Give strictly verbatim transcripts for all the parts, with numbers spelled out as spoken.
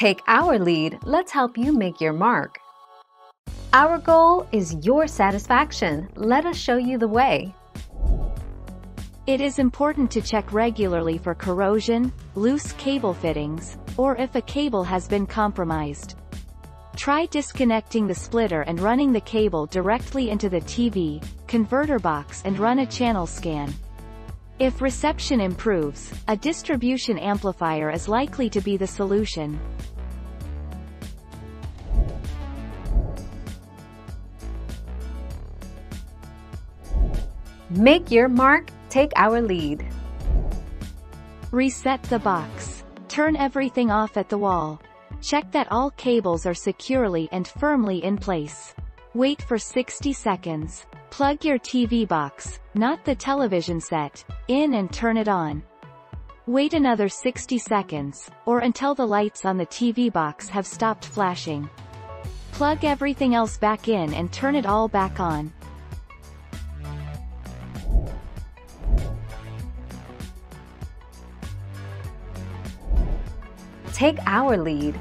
Take our lead, let's help you make your mark. Our goal is your satisfaction. Let us show you the way. It is important to check regularly for corrosion, loose cable fittings, or if a cable has been compromised. Try disconnecting the splitter and running the cable directly into the T V, converter box and run a channel scan. If reception improves, a distribution amplifier is likely to be the solution. Make your mark, take our lead. Reset the box. Turn everything off at the wall. Check that all cables are securely and firmly in place. Wait for sixty seconds. Plug your T V box, not the television set, in and turn it on. Wait another sixty seconds, or until the lights on the T V box have stopped flashing. Plug everything else back in and turn it all back on. Take our lead.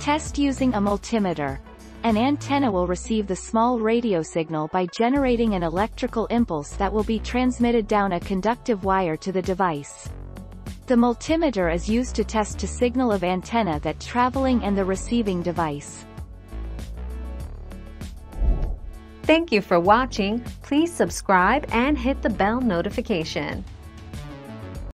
Test using a multimeter. An antenna will receive the small radio signal by generating an electrical impulse that will be transmitted down a conductive wire to the device. The multimeter is used to test the signal of antenna that traveling and the receiving device. Thank you for watching. Please subscribe and hit the bell notification.